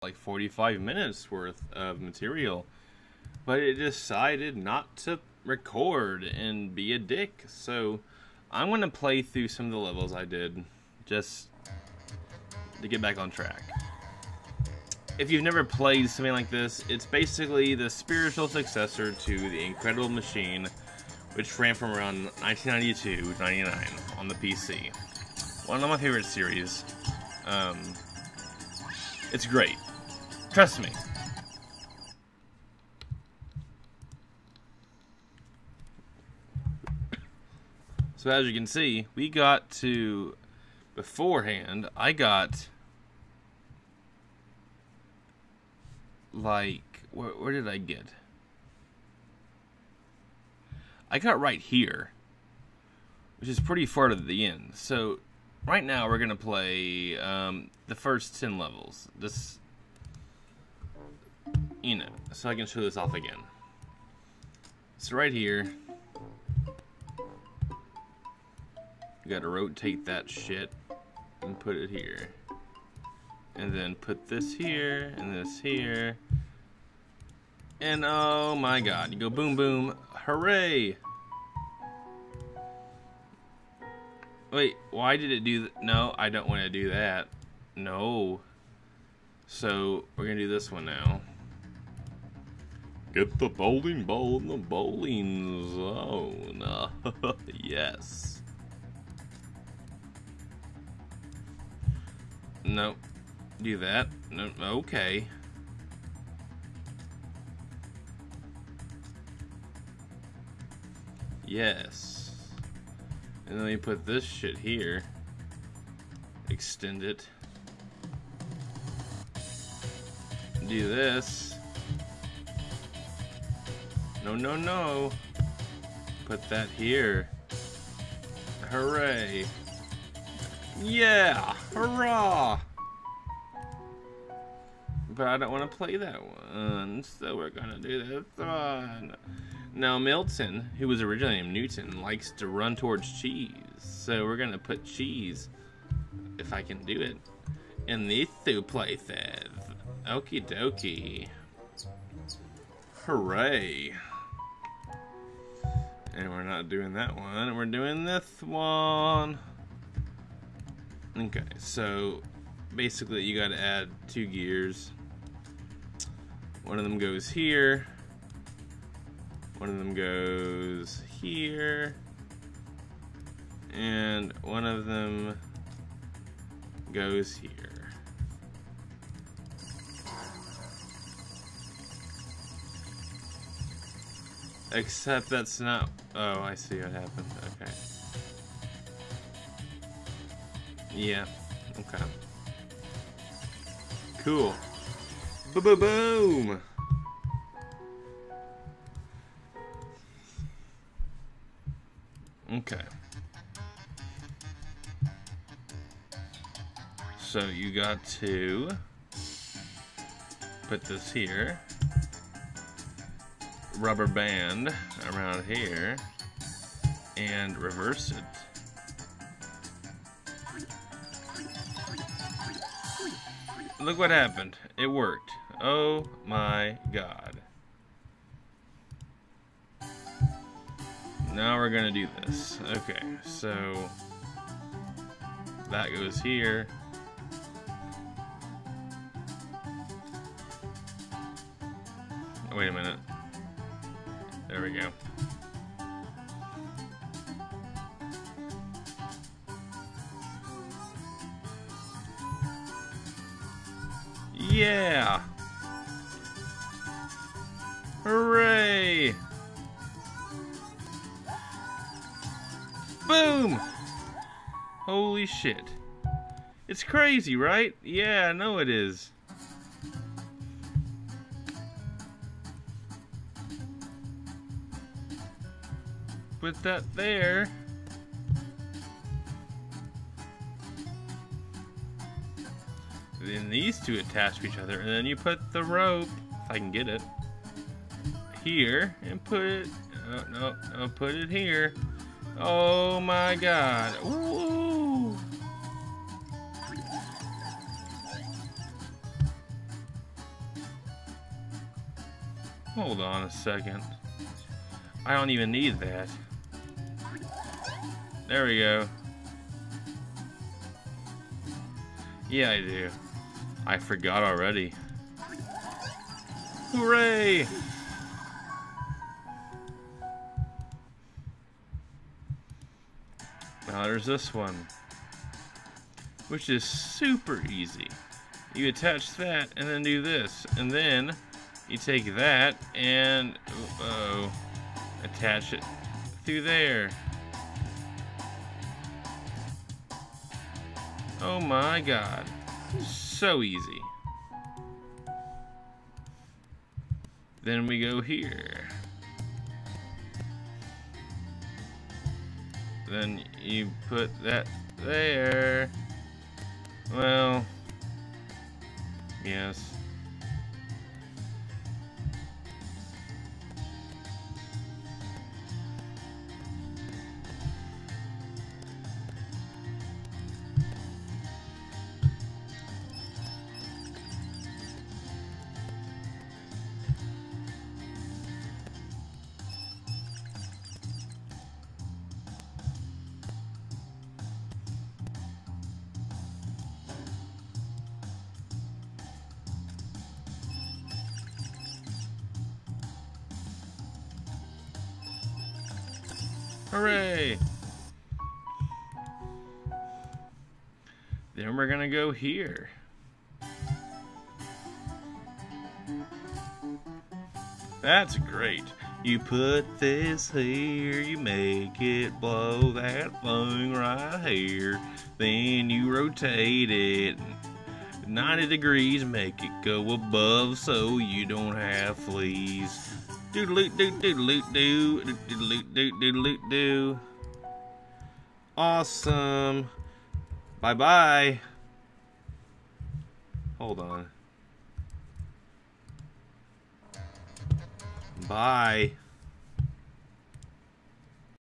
like 45 minutes worth of material, but it decided not to record and be a dick. So I'm gonna play through some of the levels I did just to get back on track. If you've never played something like this, it's basically the spiritual successor to The Incredible Machine, which ran from around 1992 to 99 on the PC. One of my favorite series. It's great. Trust me. So as you can see, we got to... beforehand, I got... like... where did I get? I got right here, which is pretty far to the end. So right now we're gonna play the first 10 levels. This, you know, so I can show this off again. So right here, you gotta rotate that shit and put it here, and then put this here and this here, and oh my god, you go boom boom, hooray. Wait, why did it do that? No, I don't want to do that. No. So, we're going to do this one now. Get the bowling ball in the bowling zone. Yes. No. Do that. No. Okay. Yes. And then we put this shit here, extend it, do this, no, put that here, hooray, yeah, hurrah! But I don't want to play that one, so we're gonna do this one. Now, Milton, who was originally named Newton, likes to run towards cheese. So we're going to put cheese, if I can do it, in these two places. Okie dokie. Hooray. And we're not doing that one. We're doing this one. Okay, so basically you got to add two gears. One of them goes here. One of them goes here, and one of them goes here. Except that's not, oh, I see what happened, okay. Yeah, okay. Cool. Boom! Okay. So you got to put this here, rubber band around here, and reverse it. Look what happened. It worked. Oh my god. Now we're gonna do this. Okay, so that goes here. Oh, wait a minute. There we go. Yeah! Hooray! Boom! Holy shit. It's crazy, right? Yeah, I know it is. Put that there. Then these two attach to each other, and then you put the rope, if I can get it, here, and put it, no, put it here. Oh my god. Ooh. Hold on a second. I don't even need that. There we go. Yeah, I do. I forgot already. Hooray! Now there's this one, which is super easy. You attach that and then do this, and then you take that and attach it through there. Oh my god, so easy. Then we go here. Then you put that there. Well, yes. Hooray! Then we're gonna go here. That's great. You put this here, you make it blow that thing right here. Then you rotate it 90 degrees, make it go above so you don't have fleas. Doodle doo doodle doo doodle doo doodle doo. Awesome. Bye bye. Hold on. Bye.